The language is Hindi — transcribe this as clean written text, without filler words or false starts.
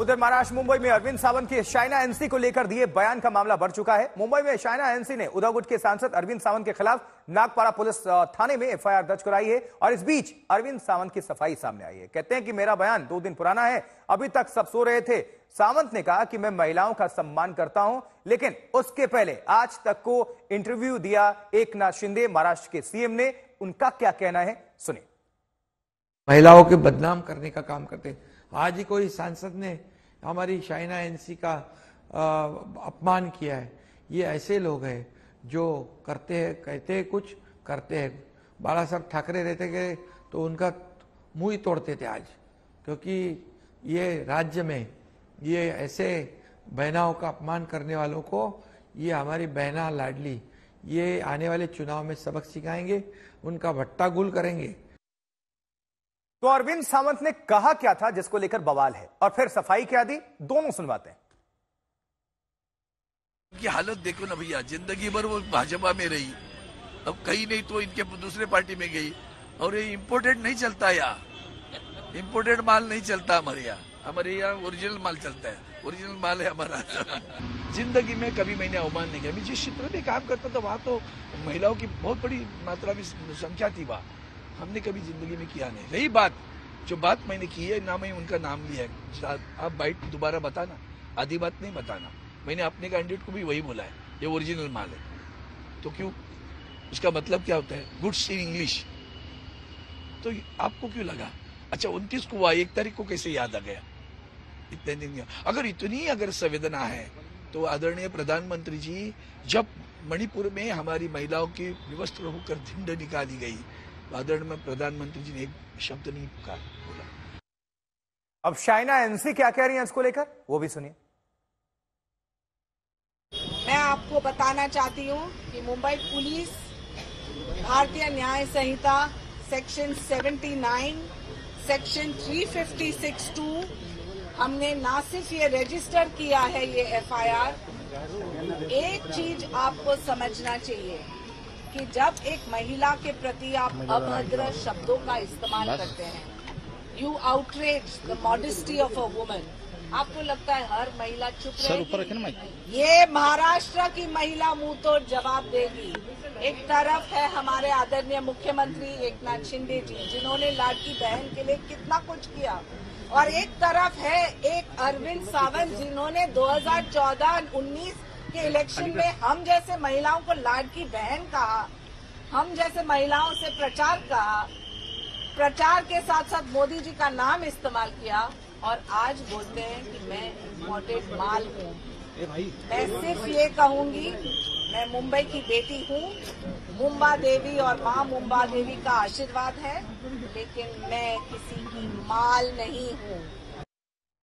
उधर महाराष्ट्र मुंबई में अरविंद सावंत की शाइना एनसी को लेकर दिए बयान का मामला बढ़ चुका है। मुंबई में शाइना एनसी ने उद्धव गुट के सांसद अरविंद सावंत के खिलाफ नागपारा पुलिस थाने में FIR दर्ज कराई है और इस बीच अरविंद सावंत की सफाई सामने आई है। कहते हैं कि मेरा बयान 2 दिन पुराना है, अभी तक सब सो रहे थे। सावंत ने कहा कि मैं महिलाओं का सम्मान करता हूं, लेकिन उसके पहले आज तक को इंटरव्यू दिया एकनाथ शिंदे महाराष्ट्र के CM ने। उनका क्या कहना है, सुनिए। महिलाओं के बदनाम करने का काम करते। आज ही कोई सांसद ने हमारी शाइना NC का अपमान किया है। ये ऐसे लोग हैं जो करते हैं, कहते हैं कुछ, करते हैं। बाला साहब ठाकरे रहते गए तो उनका मुंह ही तोड़ते थे आज, क्योंकि ये राज्य में ये ऐसे बहनाओं का अपमान करने वालों को, ये हमारी बहना लाडली, ये आने वाले चुनाव में सबक सिखाएंगे, उनका भट्टा गुल करेंगे। तो अरविंद सावंत ने कहा क्या था जिसको लेकर बवाल है और फिर सफाई क्या दी, दोनों सुनवाते हैं। इनकी हालत देखो ना भैया, जिंदगी भर वो भाजपा में रही, अब कहीं नहीं तो इनके दूसरे पार्टी में गई। और ये इम्पोर्टेड नहीं चलता यार, इम्पोर्टेड माल नहीं चलता हमारे यहाँ, हमारे यहाँ ओरिजिनल माल चलता है, ओरिजिनल माल है हमारा। जिंदगी में कभी मैंने अवमान नहीं किया। मैं जिस क्षेत्र में काम करता था वहाँ तो महिलाओं की बहुत बड़ी मात्रा में संख्या थी, वहाँ हमने कभी जिंदगी में किया नहीं। रही बात जो बात मैंने की है ना, मैं उनका नाम लिया है। आप बाइट दोबारा बताना, आधी बात नहीं बताना। मैंने अपने कैंडिडेट को भी वही बोला है, ये ओरिजिनल माल है। तो क्यों, उसका मतलब क्या होता है, गुड्स इन इंग्लिश। तो आपको क्यों लगा, अच्छा 29 को हुआ, 1 तारीख को कैसे याद आ गया, इतने दिन। अगर इतनी संवेदना है तो आदरणीय प्रधानमंत्री जी, जब मणिपुर में हमारी महिलाओं की विवस्त्र होकर झंड निकाली गई, आदरणीय प्रधानमंत्री जी ने एक शब्द नहीं बोला। अब शाइना NC क्या कह रही है इसको लेकर, वो भी सुनिए। मैं आपको बताना चाहती हूँ कि मुंबई पुलिस भारतीय न्याय संहिता सेक्शन 79 सेक्शन 356(2) हमने ना सिर्फ ये रजिस्टर किया है ये FIR। एक चीज आपको समझना चाहिए कि जब एक महिला के प्रति आप अभद्र शब्दों का इस्तेमाल करते हैं, you outrage the modesty of a woman. आपको लगता है हर महिला चुप रहेगी? ये महाराष्ट्र की महिला मुंह तोड़ जवाब देगी। एक तरफ है हमारे आदरणीय मुख्यमंत्री एकनाथ शिंदे जी, जिन्होंने लाडली बहन के लिए कितना कुछ किया, और एक तरफ है एक अरविंद सावंत जिन्होंने 2014-19 के इलेक्शन में हम जैसे महिलाओं को लाडकी बहन कहा, हम जैसे महिलाओं से प्रचार कहा, प्रचार के साथ साथ मोदी जी का नाम इस्तेमाल किया, और आज बोलते हैं कि मैं इम्पोर्टेड माल हूँ। मैं सिर्फ ये कहूँगी, मैं मुंबई की बेटी हूँ, मुंबा देवी और माँ मुंबा देवी का आशीर्वाद है, लेकिन मैं किसी की माल नहीं हूँ।